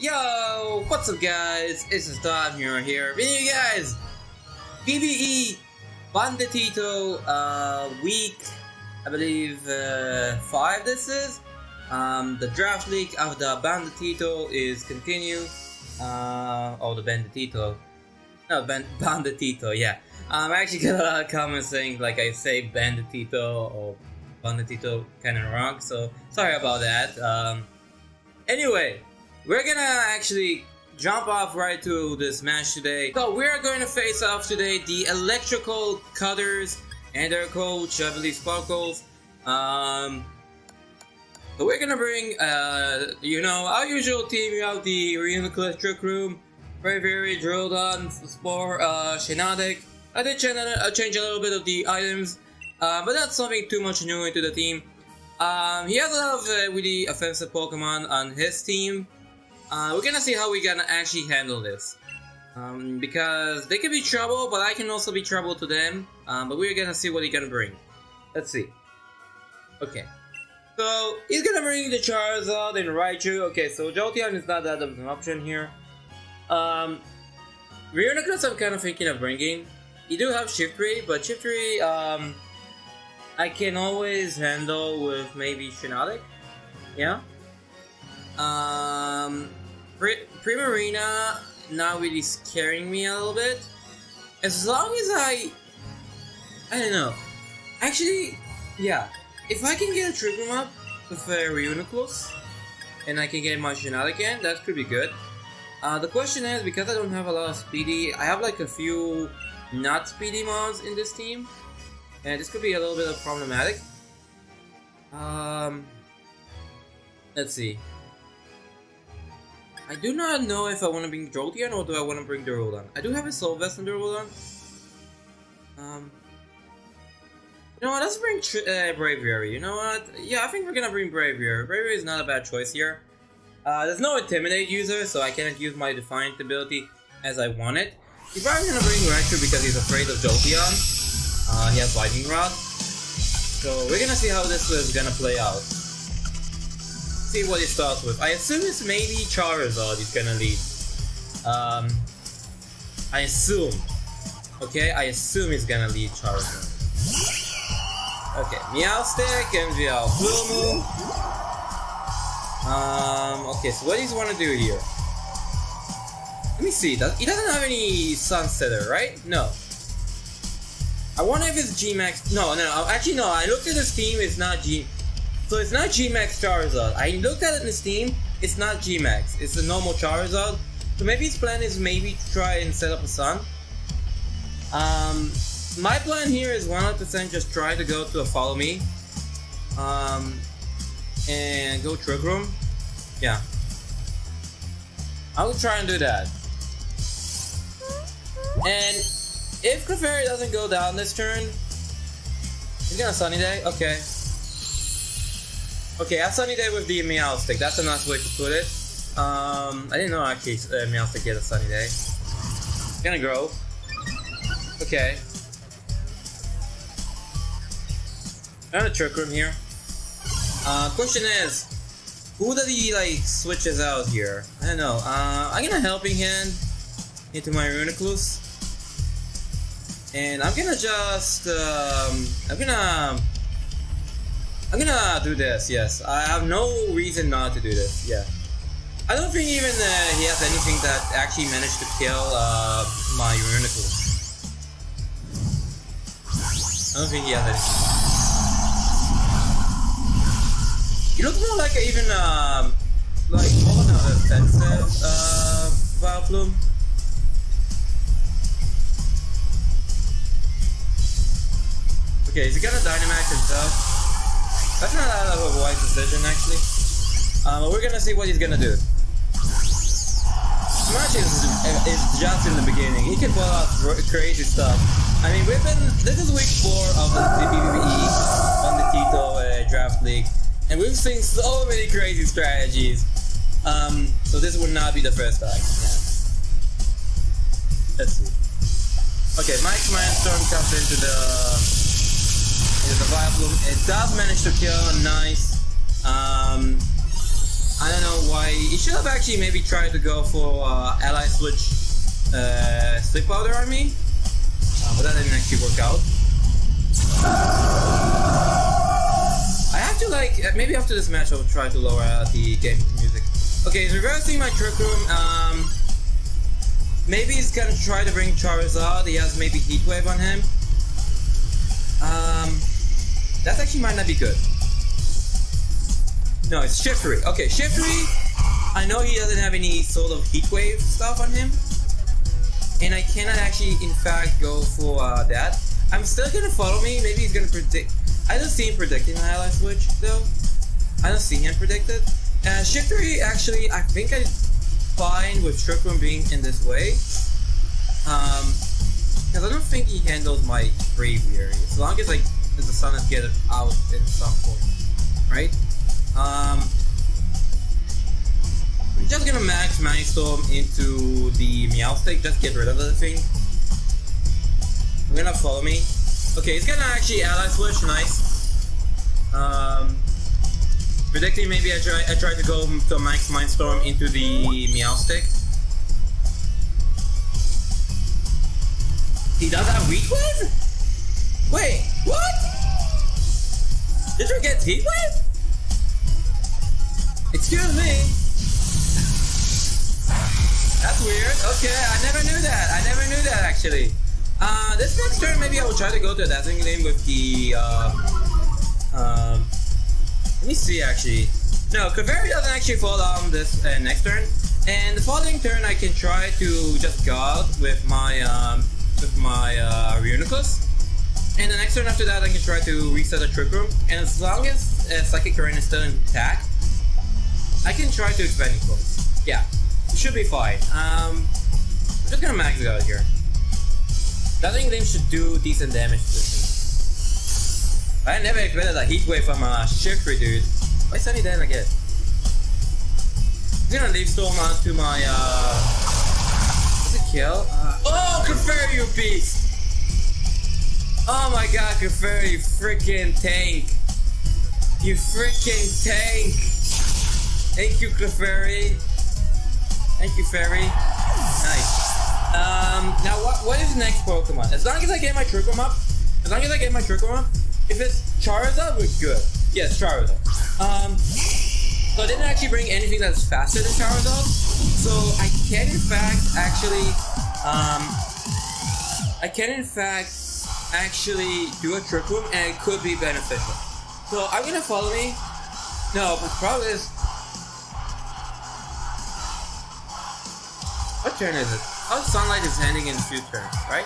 Yo, what's up guys, this is TomHero here, with you guys, BBE Bonditito, week, I believe, 5 this is. The draft league of the Bonditito is continued, Bonditito, yeah. I actually got a lot of comments saying, like, I say Bonditito or Bonditito kinda wrong, so sorry about that. Anyway. We're gonna actually jump off right to this match today. So we're going to face off today the Electrical Cutters and their coach, I believe, Sparkles. So we're gonna bring, you know, our usual team out: the Reuniclus, Trick Room, Braviary, Jolteon, Spore, Shiinotic. I did change a little bit of the items, but that's something too much new into the team. He has a lot of really offensive Pokémon on his team. We're gonna see how we're gonna actually handle this, because they can be trouble, but I can also be trouble to them. But we're gonna see what he's gonna bring. Let's see. Okay, so he's gonna bring the Charizard and Raichu. Okay, so Jolteon is not that of an option here. Reuniclus I'm kind of thinking of bringing. You do have Shiftry, but Shiftry I can always handle with maybe Shiinotic. Yeah. Primarina not really scaring me a little bit, as long as I don't know, actually, yeah, if I can get a Trick Room up with a Reuniclus, and I can get my Shiinotic again, that could be good. The question is, because I don't have a lot of speedy, I have like a few not speedy mons in this team, and this could be a little bit of problematic. Let's see. I do not know if I want to bring Jolteon or do I want to bring Duraludon. I do have a Soul Vest on Duraludon. You know what, let's bring Braviary. You know what? Yeah, I think we're gonna bring Braviary. Braviary is not a bad choice here. There's no Intimidate user, so I cannot use my Defiant ability as I want it. He's probably gonna bring Raichu because he's afraid of Jolteon. He has Lightning Rod. So we're gonna see how this is gonna play out. See what he starts with. I assume it's maybe Charizard he's gonna lead. I assume. Okay, I assume he's gonna lead Charizard. Okay, Meowstic and Vileplume. Okay, so what do you want to do here? Let me see. He doesn't have any Sunsetter, right? No. I wonder if it's G-Max. No. Actually, no. I looked at his team. It's not G. So it's not G-Max Charizard. I looked at it in Steam, it's not G-Max, it's a normal Charizard. So maybe his plan is maybe to try and set up a Sun. My plan here is 100% just try to go to a Follow Me. And go Trick Room. Yeah. I will try and do that. And if Clefairy doesn't go down this turn, he's gonna Sunny Day, okay. Okay, I have Sunny Day with the Meowstic. That's a nice way to put it. I didn't know actually Meowstic get a Sunny Day. It's gonna grow. Okay. I'm gonna Trick Room here. Question is, who does he like switches out here? I don't know. I'm gonna Helping Hand into my Reuniclus, and I'm gonna just I'm gonna do this, yes. I have no reason not to do this, yeah. I don't think even he has anything that actually managed to kill my Reuniclus. I don't think he has anything. He looks more like a, even, like more of an offensive Vileplume. Okay, is he gonna Dynamax himself? That's not out of a wise decision, actually. But we're gonna see what he's gonna do. Smash is just in the beginning. He can pull out crazy stuff. I mean, we've been... This is week 4 of the BBE Bonditito Draft League. And we've seen so many crazy strategies. So this would not be the first time. Yeah. Let's see. Okay, my Command Storm comes into the... It does manage to kill, nice. I don't know why. He should have actually maybe tried to go for ally switch Sleep Powder on me, but that didn't actually work out. I have to maybe after this match I'll try to lower the game music. Okay, he's reversing my Trick Room. Maybe he's gonna try to bring Charizard. He has maybe Heat Wave on him. That actually might not be good. No, it's Shiftry. Okay, Shiftry, I know he doesn't have any sort of Heat Wave stuff on him, and I cannot actually, in fact, go for that. I'm still gonna follow me. Maybe he's gonna predict. I don't see him predicting my ally switch, though. I don't see him predict it. Shiftry, actually, I think I fine with Trick Room being in this way, because I don't think he handles my Braviary, as long as the sun has get it out at some point, right? I'm just gonna max Manic Storm into the Meowstic, just get rid of the thing. I'm gonna follow me. Okay, he's gonna actually ally switch, nice. Predicting maybe I try to go to Max Mindstorm into the Meowstic. He does have Heat Wave? Wait, what? Did we get Heat Wave? Excuse me. That's weird. Okay, I never knew that. I never knew that actually. This next turn maybe I will try to go to a Dazzling Gleam with the let me see actually. No, Clefairy doesn't actually fall down this next turn. And the following turn I can try to just guard with my Reuniclus. And the next turn after that I can try to reset the Trick Room. And as long as Psychic Current is still intact, I can try to expand it close. Yeah, it should be fine. I'm just gonna max it out here. Dazzling Gleam should do decent damage to this. I never expected a Heat Wave from a Shiftry, dude. Why Sunny Dan again? I'm gonna leave Storm out to my What's a kill? Oh, Clefairy, you beast! Oh my god, Clefairy, you freaking tank! You freaking tank! Thank you, Clefairy. Thank you, Fairy. Nice. Now what is the next Pokemon? As long as I get my Trick Room up, if it's Charizard, we're good. Yes, Charizard. So I didn't actually bring anything that's faster than Charizard. So I can in fact actually, do a Trick Room, and it could be beneficial. So I'm gonna follow me. No, but the problem is, what turn is it? Oh, Sunlight is ending in a few turns, right?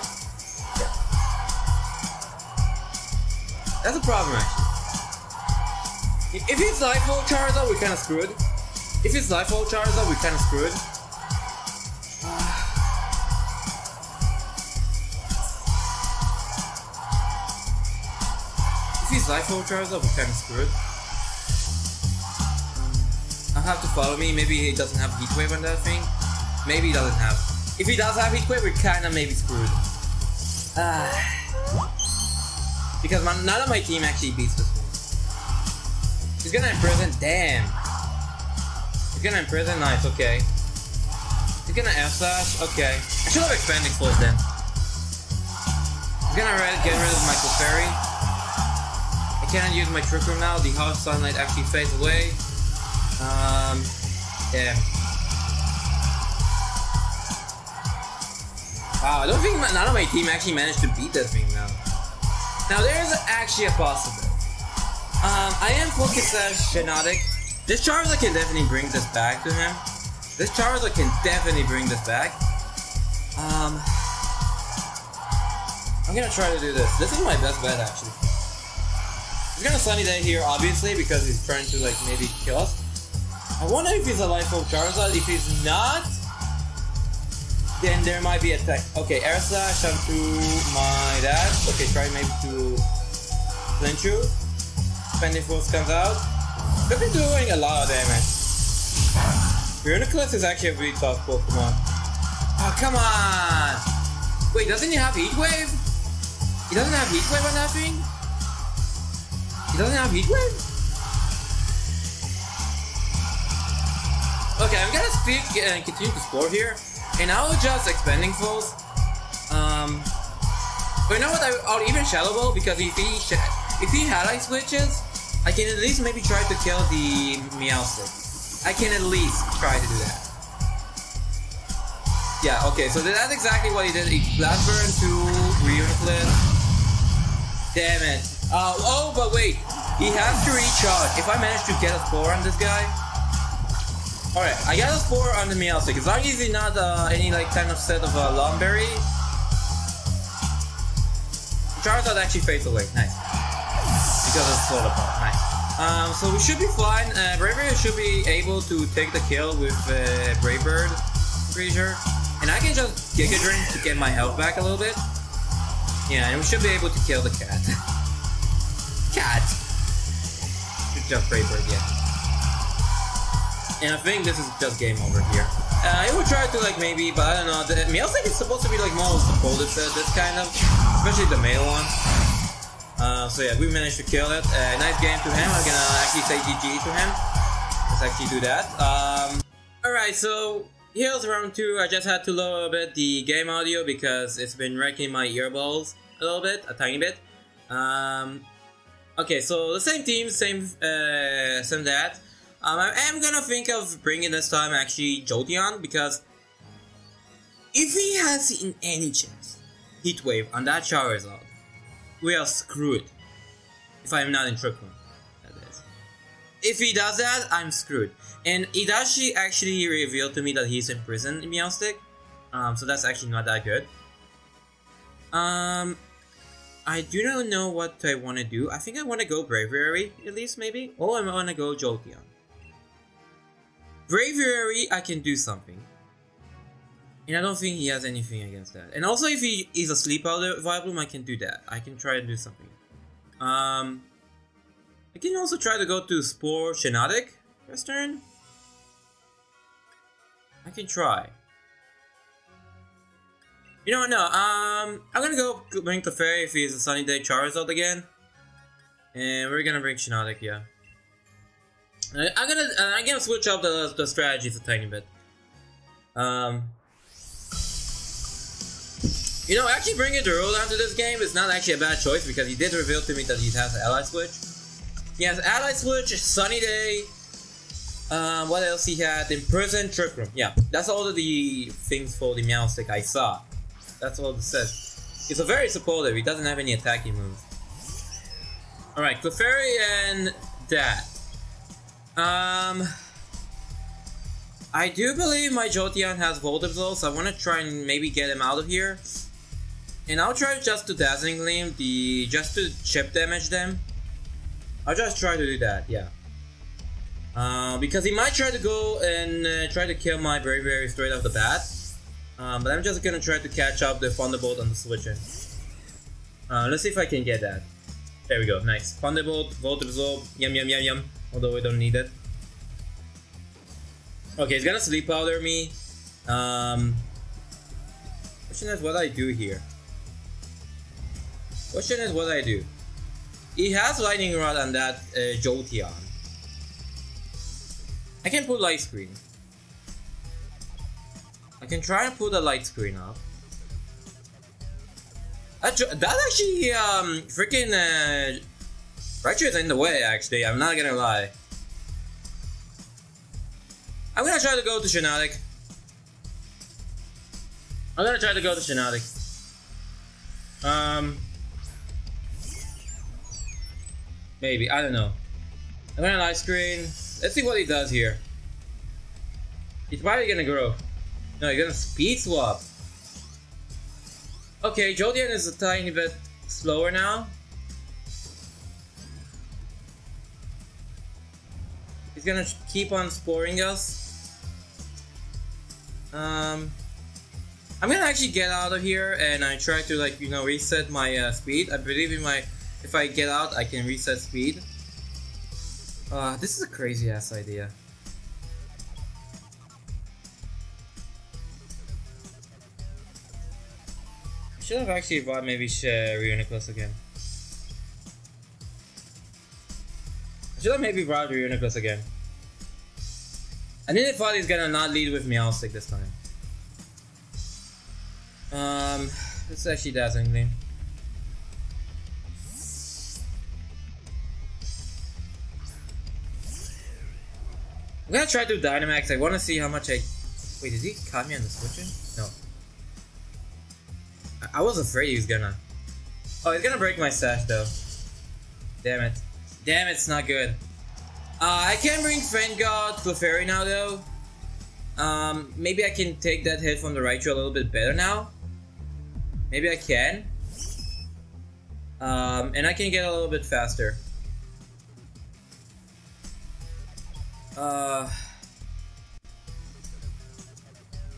That's a problem, actually. If it's Life Orb Charizard, we're kinda screwed. I'll have to follow me. Maybe he doesn't have Heat Wave on that thing. Maybe he doesn't have. If he does have Heat Wave, we're kinda maybe screwed. Because none of my team actually beats this one. He's gonna imprison, damn. He's gonna imprison, nice, okay. He's gonna F Slash, okay. I should have expanded Force then. He's gonna get rid of my Clefairy. I cannot use my Trick Room now, the hard sunlight actually fades away. Damn. Wow, I don't think none of my team actually managed to beat this thing now. Now there is actually a possibility. I am focused on Shiinotic. This Charizard can definitely bring this back to him. I'm gonna try to do this. This is my best bet actually. He's gonna Sunny Day here obviously because he's trying to like maybe kill us. I wonder if he's a Life Orb Charizard. If he's not, then there might be a tech. Okay, Air Slash onto my dad. Okay, try maybe to flinch you. Spending Force comes out. They've been doing a lot of damage. Reuniclus is actually a really tough Pokemon. Oh, come on! Wait, doesn't he have Heat Wave? He doesn't have Heat Wave on that thing? He doesn't have Heat Wave? Okay, I'm gonna speak and continue to explore here. And I'll just expanding falls. But you know what? I'll even shadow ball, because if he highlight switches, I can at least maybe try to kill the Meowstic. I can at least try to do that. Yeah, okay, so that's exactly what he did. He blast burn to Reuniclus. Damn it. Oh, but wait. He has to recharge. If I manage to get a spore on this guy. Alright, I got a spore on the Meowstic. As long as he's not any like kind of set of Lomberry. Charizard actually fades away. Nice. Because of the solar ball. Nice. So we should be flying. Braviary should be able to take the kill with Brave Bird. I'm pretty sure. And I can just Giga Drain to get my health back a little bit. Yeah, and we should be able to kill the cat. Cat! Should just Brave Bird, yeah. And I think this is just game over here. I would try to like maybe, but I don't know. The Meowstic is supposed to be like more supportive to this kind of, especially the male one. So yeah, we managed to kill it. Nice game to him. I'm gonna actually say GG to him. Let's actually do that. Alright, so here's round 2. I just had to lower a bit the game audio because it's been wrecking my earballs a little bit, a tiny bit. Okay, so the same team, same that. I am gonna think of bringing this time actually Jolteon, because if he has in any chance Heat Wave on that Charizard, we are screwed. If I'm not in Trick Room, that is. If he does that, I'm screwed. And Idashi actually revealed to me that he's in prison in Meowstic, so that's actually not that good. I do not know what I want to do. I think I want to go Braviary at least maybe, or I want to go Jolteon. Braviary, I can do something. And I don't think he has anything against that. And also if he is a sleep out Vileplume, I can do that. I can try and do something. I can also try to go to Spore Shiinotic first turn. I can try. You know what, no, I'm gonna go bring Clefairy if he's a sunny day Charizard again. And we're gonna bring Shiinotic, yeah. I'm gonna switch up the strategies a tiny bit. You know, actually bringing Duraludon to this game is not actually a bad choice, because he did reveal to me that he has an ally switch. He has ally switch, sunny day. What else he had? Imprisoned, Trick Room. Yeah, that's all of the things for the Meowstic I saw. That's all it says. He's a very supportive. He doesn't have any attacking moves. All right, Clefairy and that. I do believe my Jolteon has Volt Absorb, so I want to try and maybe get him out of here. And I'll try just to Dazzling Gleam, just to chip damage them. I'll just try to do that, yeah. Because he might try to go and try to kill my Braviary straight off the bat. But I'm just gonna try to catch up the Thunderbolt on the switch-in. Let's see if I can get that. There we go, nice. Thunderbolt, Volt Absorb, yum yum yum yum. Although we don't need it. Okay, he's gonna sleep powder me. Question is what I do here. Question is what I do. He has lightning rod on that Jolteon. I can put light screen. I can try and put a light screen up. That actually freaking Raichu is in the way, actually, I'm not gonna lie. I'm gonna try to go to Shiinotic. I'm gonna try to go to Shiinotic. Maybe, I don't know. I'm gonna light screen. Let's see what he does here. He's probably gonna grow. No, he's gonna speed swap. Okay, Jolteon is a tiny bit slower now. He's gonna keep on sporing us. I'm gonna actually get out of here, and I try to like, you know, reset my speed. I believe in my, if I get out, I can reset speed. This is a crazy ass idea. I should have actually bought maybe Reuniclus again. I should have maybe brought Reuniclus again. I really thought he's gonna not lead with Meowstic this time. This actually does anything. I'm gonna try to Dynamax. I wanna see how much I... Wait, did he cut me on the switching? No. I was afraid he was gonna... Oh, he's gonna break my stash though. Damn it. Damn, it's not good. I can bring Fangod Clefairy now though. Maybe I can take that hit from the Raichu a little bit better now. Maybe I can. And I can get a little bit faster.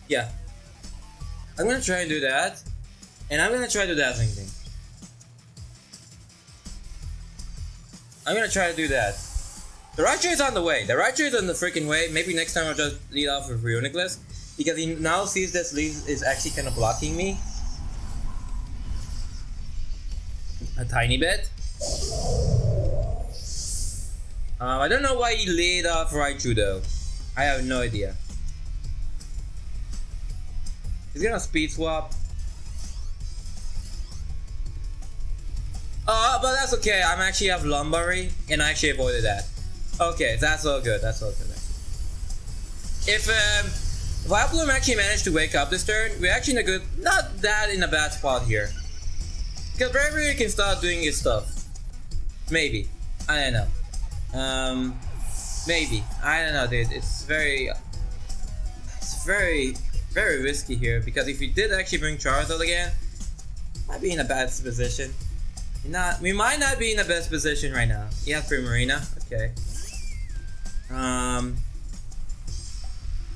Yeah. I'm gonna try and do that. And I'm gonna try to do that thing. I'm gonna try to do that. The Raichu is on the way. The Raichu is on the freaking way. Maybe next time I'll just lead off with Reuniclus, because he now sees this lead is actually kind of blocking me. A tiny bit. I don't know why he laid off Raichu though. I have no idea. He's gonna speed swap. But that's okay. I actually have Lumbary, and I actually avoided that. Okay, that's all good. That's all good. If Vileplume actually managed to wake up this turn, we're actually in a good, not that in a bad spot here. Because Braviary can start doing his stuff. Maybe. I don't know. Maybe. I don't know, dude. It's very risky here, because if we did actually bring Charizard again, I'd be in a bad position. We might not be in the best position right now. Yeah, Primarina. Okay.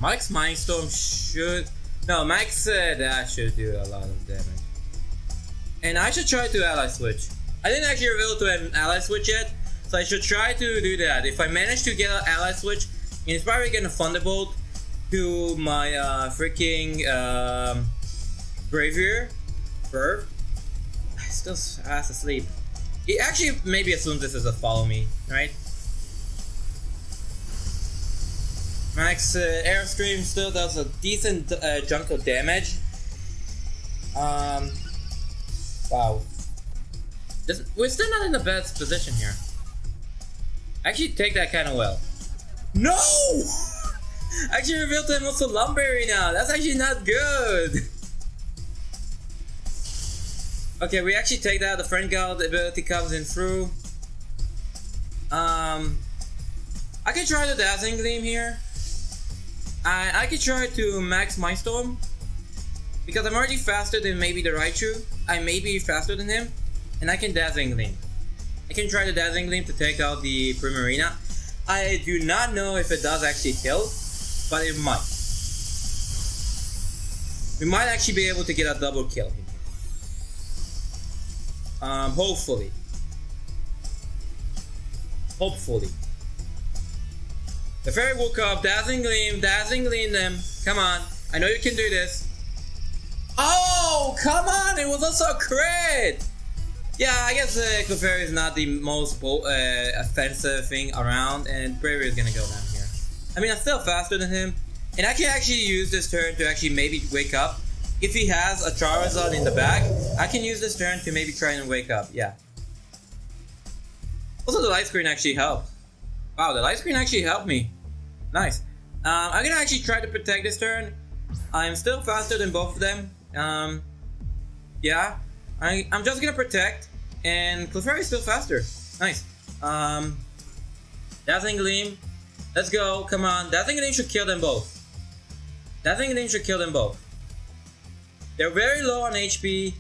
Max Mindstorm should... No, Max that should do a lot of damage. And I should try to ally switch. I didn't actually reveal to an ally switch yet, so I should try to do that. If I manage to get an ally switch, it's probably gonna Thunderbolt to my freaking Braviary Burp. Still fast asleep. He actually maybe assumes this is a follow me, right? Max Airstream still does a decent chunk of damage. Wow. We're still not in the best position here. Actually, take that kind of well. No! Actually, revealed to him also Lumbary now. That's actually not good. Okay, we actually take that, the friend guard ability comes in through. I could try the Dazzling Gleam here. I could try to max Mindstorm, because I'm already faster than maybe the Raichu. I may be faster than him, and I can Dazzling Gleam. I can try the Dazzling Gleam to take out the Primarina. I do not know if it does actually kill, but it might. We might actually be able to get a double kill here. Hopefully. Hopefully. The fairy woke up. Dazzling Gleam them. Come on. I know you can do this. Oh, come on. It was also a crit. Yeah, I guess Clefairy is not the most offensive thing around, and Braviary is going to go down here. I mean, I'm still faster than him, and I can actually use this turn to actually maybe wake up. If he has a Charizard in the back, I can use this turn to maybe try and wake up, yeah. Also, the light screen actually helped. Wow, the light screen actually helped me. Nice. I'm gonna actually try to protect this turn. I'm still faster than both of them. Yeah. I'm just gonna protect, and Clefairy is still faster. Nice. Dazzling Gleam. Let's go, come on. Dazzling Gleam should kill them both. Dazzling Gleam should kill them both. They're very low on HP.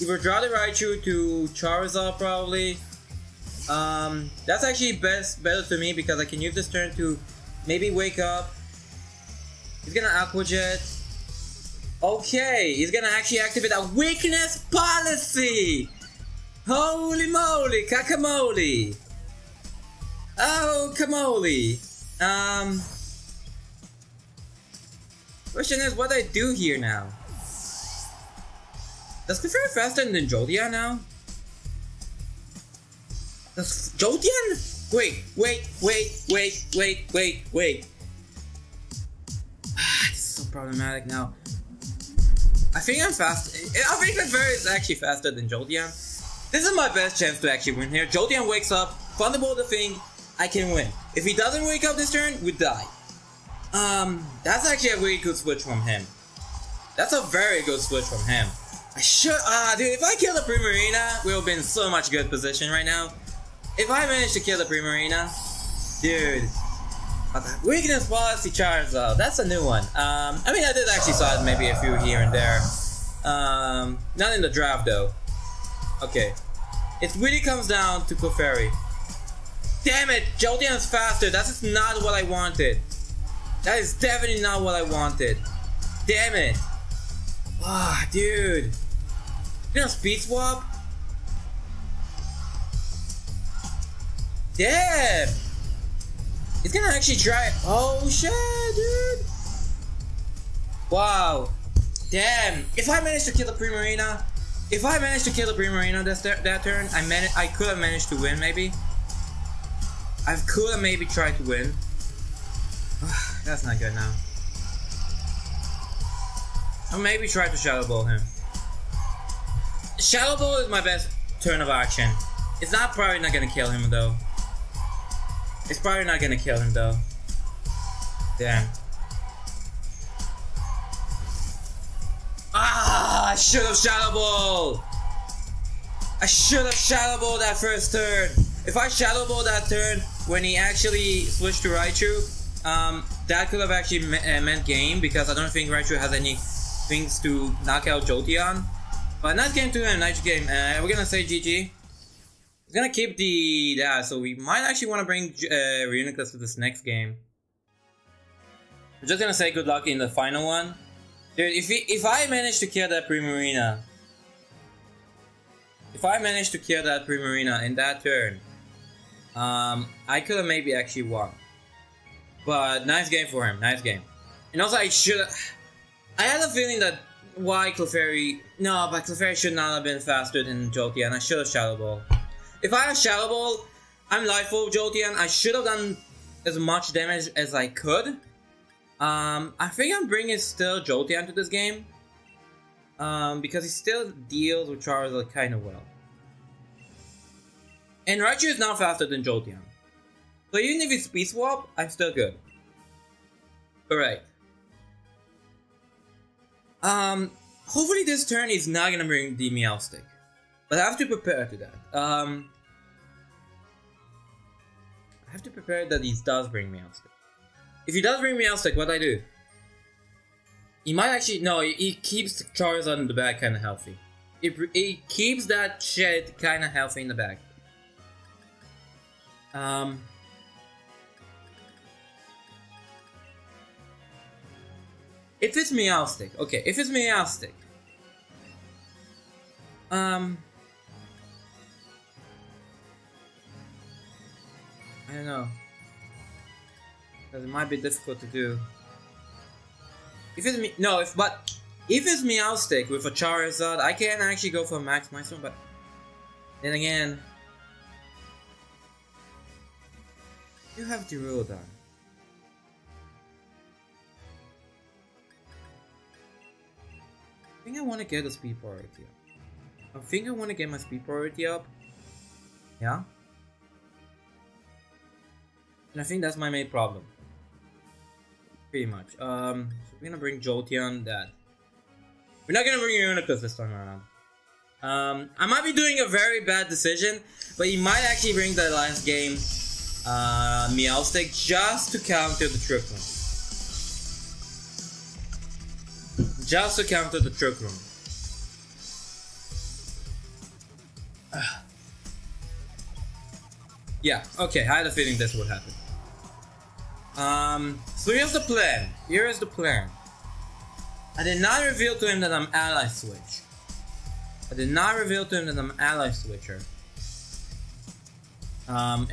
He will draw the Raichu to Charizard probably. That's actually better to me, because I can use this turn to maybe wake up. He's gonna Aqua Jet. Okay, he's gonna actually activate a weakness policy. Holy moly, cacamole. Oh, camole. Question is what I do here now. Does Clefairy faster than Jolteon now? Does Jolteon? Wait, wait, wait, wait, wait, wait, wait. problematic now. I think I'm fast. I think Clefairy is actually faster than Jolteon. This is my best chance to actually win here. Jolteon wakes up, Thunderbolt the thing, I can win. If he doesn't wake up this turn, we die. That's actually a really good switch from him. That's a very good switch from him. I should, dude, if I kill the Primarina, we'll be in so much good position right now. If I manage to kill the Primarina, dude. Weakness policy Charizard, that's a new one. I mean, I did actually saw it maybe a few here and there. Not in the draft though. Okay, it really comes down to Clefairy. Damn it, Jolteon's faster, that's not what I wanted. That is definitely not what I wanted. Damn it. Ah, oh, dude. You know speed swap? Damn! It's gonna actually try. Oh shit, dude! Wow. Damn. If I managed to kill the Primarina, that turn, I could have managed to win maybe. I could have maybe tried to win. That's not good now. Or maybe try to Shadow Ball him. Shadow Ball is my best turn of action. It's not probably not gonna kill him though. Damn. Ah, I should have Shadow Ball. I should have Shadow Ball that first turn. If I Shadow Ball that turn when he actually switched to Raichu, that could have actually meant game, because I don't think Raichu has any things to knock out Jolteon. But nice game to him, nice game. We're gonna say GG. We're gonna keep the... Yeah, so we might actually want to bring Reuniclus to this next game. I'm just gonna say good luck in the final one. Dude, if I manage to kill that Primarina... in that turn... I could have maybe actually won. But nice game for him, nice game. And also I should... I had a feeling that why Clefairy... No, but Clefairy should not have been faster than Jolteon. I should have Shadow Ball. If I have Shadow Ball, I'm life full of Jolteon. I should have done as much damage as I could. I think I'm bringing still Jolteon to this game. Because he still deals with Charizard kind of well. And Raichu is now faster than Jolteon. So even if it's Speed Swap, I'm still good. Alright. Hopefully this turn is not gonna bring the Meowstic, but I have to prepare to that. I have to prepare that he does bring Meowstic. If he does bring Meowstic, what do I do? He might actually, no, he keeps Charizard in the back kind of healthy. He keeps that shit kind of healthy in the back. If it's Meowstic, okay, if it's Meowstic. I don't know. Because it might be difficult to do. If it's me, no, if, but if it's Meowstic with a Charizard, I can actually go for Max Mindstorm, but then again, you have to rule down. I think I want to get a speed priority up. I think I want to get my speed priority up. Yeah. And I think that's my main problem. Pretty much. So we're gonna bring Jolteon that. We're not gonna bring Reuniclus this time around. I might be doing a very bad decision, but he might actually bring the last game Meowstic just to counter the Trick Room. Yeah, okay, I had a feeling this would happen. So here's the plan. I did not reveal to him that I'm ally switch. And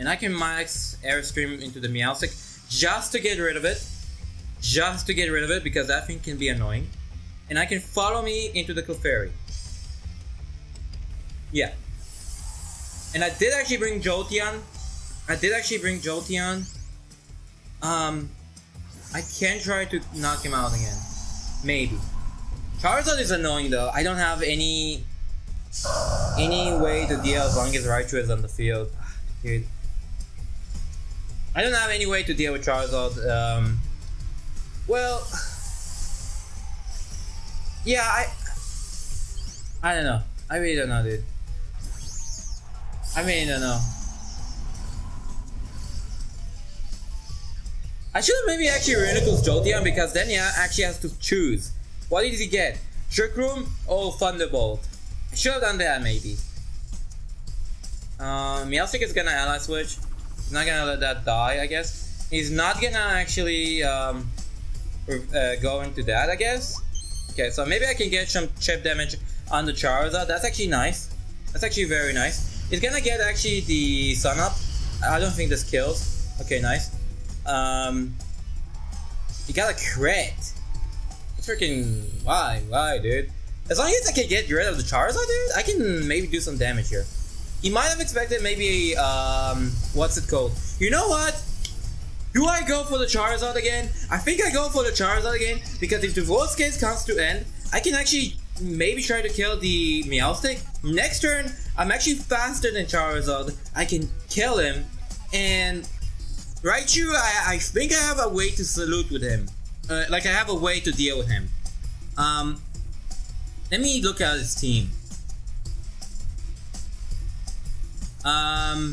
I can max Airstream into the Meowstic just to get rid of it. Because that thing can be annoying. And I can follow me into the Clefairy. Yeah. And I did actually bring Jolteon. I can try to knock him out again. Maybe. Charizard is annoying though. I don't have any way to deal as long as Raichu is on the field. Dude. I don't have any way to deal with Charizard. Well, yeah, I don't know. I really don't know, dude. I really don't know. I should have maybe actually Reuniclus Jolteon, because then yeah, actually has to choose. What did he get? Trick Room or Thunderbolt? I should have done that maybe. Meowstic is gonna ally switch. He's not gonna let that die, I guess. He's not gonna actually go into that, I guess. Okay, so maybe I can get some chip damage on the Charizard. That's actually nice. That's actually very nice. He's gonna get actually the Sun Up. I don't think this kills. Okay, nice. He got a crit. Freaking why, dude? As long as I can get rid of the Charizard, dude, I can maybe do some damage here. He might have expected maybe what's it called? You know what? Do I go for the Charizard again? I think I go for the Charizard again, because if the worst case comes to end, I can actually maybe try to kill the Meowstic. Next turn, I'm actually faster than Charizard. I can kill him, and Raichu, I think I have a way to salute with him. Like I have a way to deal with him. Let me look at his team. I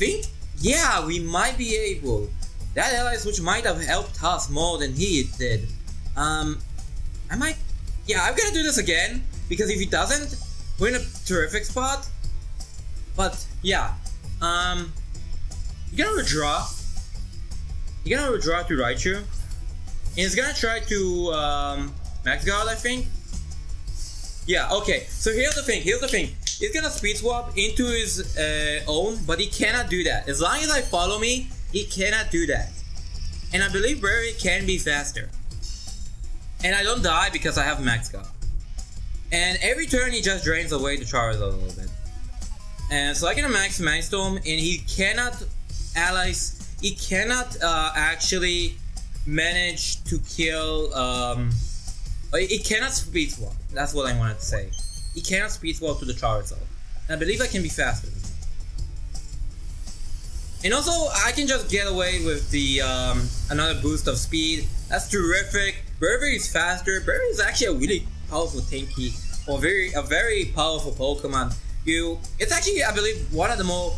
think, yeah, we might be able. That ally switch might have helped us more than he did. I might, yeah, I'm gonna do this again, because if he doesn't, we're in a terrific spot. But yeah, you're gonna redraw. He's gonna redraw to Raichu, and he's gonna try to Max Guard, I think. Yeah, okay, so here's the thing. He's gonna speed swap into his own, but he cannot do that. As long as I follow me, he cannot do that. And I believe Braviary can be faster. And I don't die because I have Max Guard. And every turn he just drains away the Charizard a little bit. And so I can max Mindstorm, and he cannot allies. He cannot actually manage to kill. He cannot speed swap. That's what I wanted to say. He cannot speed swap to the Charizard. And I believe I can be faster. And also, I can just get away with the another boost of speed. That's terrific. Braviary is faster. Braviary is actually a really powerful tanky, or a very powerful Pokemon. It's actually, I believe, one of the more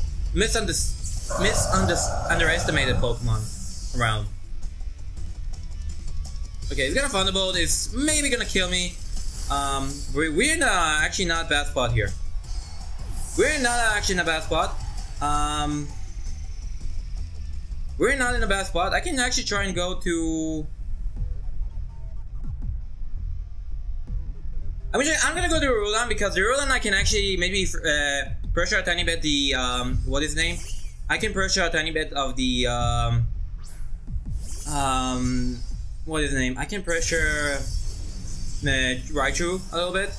underestimated Pokemon around. Okay, he's gonna Thunderbolt. It's maybe gonna kill me. We're in actually not a bad spot here. We're not in a bad spot. I can actually try and go to. I'm gonna go to Rulan, because the Rulan I can actually maybe pressure a tiny bit the what is his name. I can pressure a tiny bit of the what is his name? I can pressure Raichu a little bit,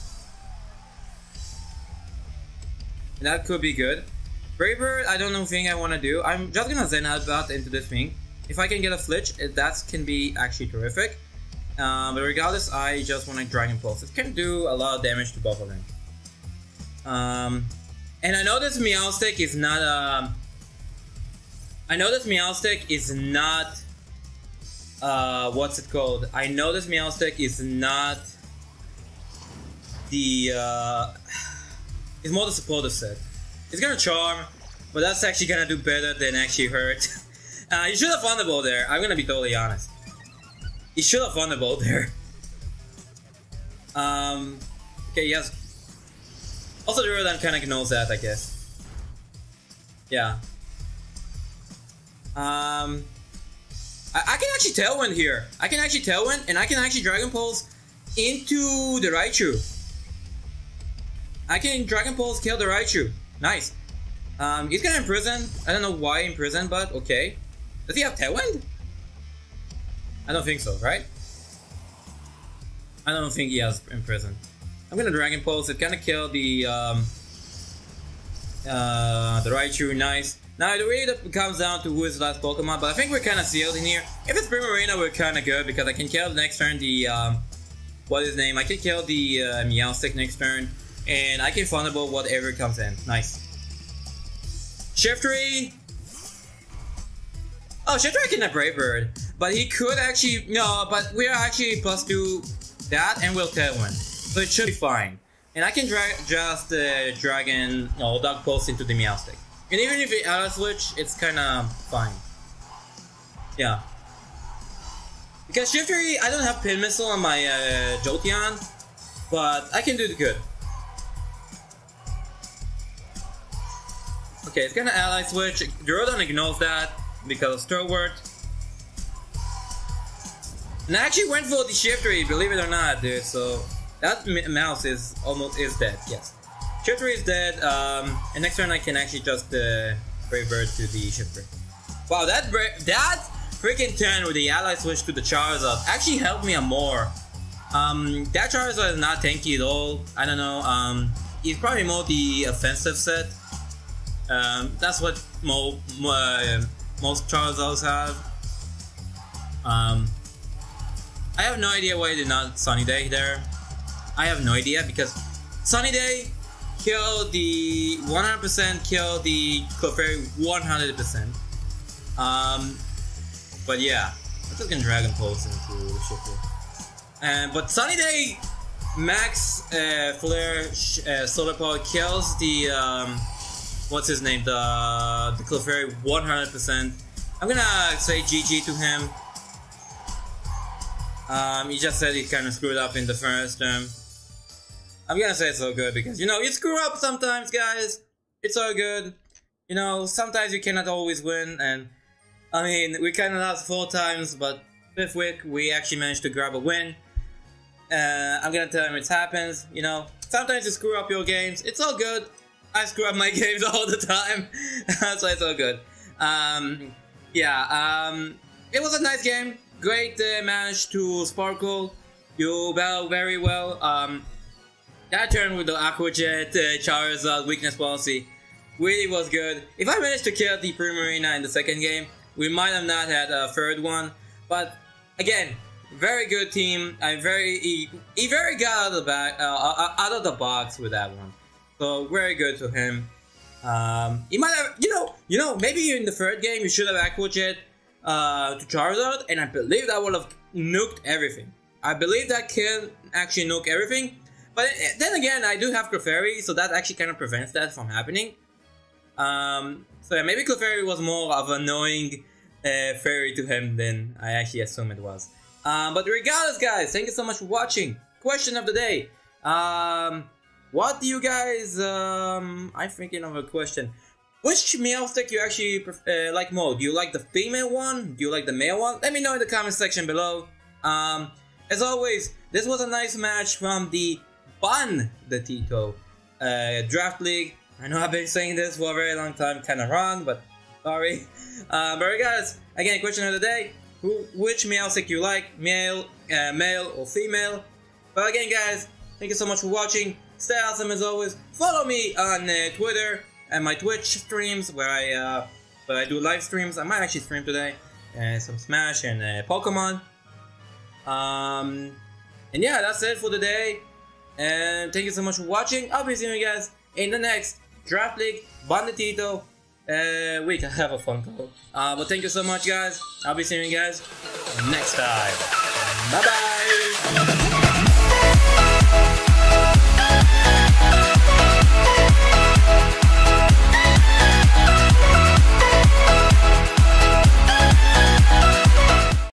and that could be good. Braviary, I don't know thing I want to do. I'm just gonna Zen Headbutt into this thing. If I can get a Flitch, that can be actually terrific. But regardless, I just want to Dragon Pulse. It can do a lot of damage to both of them. And I know this Meowstic is not a. I know this Meowstic is not the, it's more the supportive set. It's gonna charm, but that's actually gonna do better than actually hurt. You should have Thunderbolt there, I'm gonna be totally honest. You should have Thunderbolt there. Okay, yes. Also the Rodan kinda ignores that, I guess. Yeah. I can actually Tailwind here. I can actually Tailwind, and I can actually Dragon Pulse into the Raichu. I can Dragon Pulse kill the Raichu. Nice. He's gonna imprison. I don't know why imprison, but okay. Does he have Tailwind? I don't think so, right? I don't think he has imprison. I'm gonna Dragon Pulse. It's gonna kill the Raichu. Nice. Now it really comes down to who is the last Pokemon, but I think we're kind of sealed in here. If it's Primarina, we're kind of good because I can kill next turn the I can kill the Meowstic next turn, and I can Thunderbolt whatever comes in. Nice. Shiftry. Oh, Shiftry can have Brave Bird, but he could actually no. But we are actually +2 that, and we'll Tailwind, so it should be fine. And I can Dog Pulse into the Meowstic. And even if it out of switch, it's kind of fine. Yeah. Because Shiftry, I don't have Pin Missile on my Jolteon, but I can do the good. Okay, it's gonna ally switch. Duraludon ignores that because of Stalwart. And I actually went for the Shiftry, believe it or not, dude. So that mouse is almost dead. Yes. Shiftry is dead, and next turn I can actually just Brave Bird to the Shiftry. Wow, that freaking turn with the ally switch to the Charizard actually helped me more. That Charizard is not tanky at all. I don't know, it's probably more the offensive set. That's what most Charizards have. I have no idea why I did not Sunny Day there. I have no idea because Sunny Day killed the 100%, killed the Clefairy 100%. But yeah, I'm just gonna Dragon Pulse into Shiftry. But Sunny Day max Flare Solar Power kills the the Clefairy 100%. I'm gonna say GG to him. He just said he kind of screwed up in the first term. I'm gonna say it's all good because, you know, you screw up sometimes, guys. It's all good. You know, sometimes you cannot always win, and I mean, we kind of lost 4 times, but 5th week we actually managed to grab a win. I'm gonna tell him it happens, you know. Sometimes you screw up your games. It's all good. I screw up my games all the time. So it's all good. It was a nice game. Great match to Sparkle. You battled very well. That turn with the Aqua Jet, Charizard, Weakness Policy really was good. If I managed to kill the Primarina in the second game, we might have not had a third one. But again, very good team. He very got out of the box with that one. So very good to him. He might have, you know, maybe in the third game you should have Aqua Jet to Charizard, and I believe that would have nuked everything. I believe that can actually nuke everything. But then again, I do have Clefairy, so that actually kind of prevents that from happening. So yeah, maybe Clefairy was more of an annoying fairy to him than I actually assume it was. But regardless, guys, thank you so much for watching. Question of the day. What do you guys... I'm thinking of a question. Which Meowstic you actually like more? Do you like the female one? Do you like the male one? Let me know in the comment section below. As always, this was a nice match from the Bonditito draft league. I know I've been saying this for a very long time, kind of wrong, but sorry. But guys, again, question of the day: which Meowstic you like, male or female? But again, guys, thank you so much for watching. Stay awesome as always. Follow me on Twitter and my Twitch streams where I do live streams. I might actually stream today some Smash and Pokemon. And yeah, that's it for the day. And thank you so much for watching. I'll be seeing you guys in the next Draft League Bonditito week. I have a phone call. But thank you so much, guys. I'll be seeing you guys next time. Bye bye.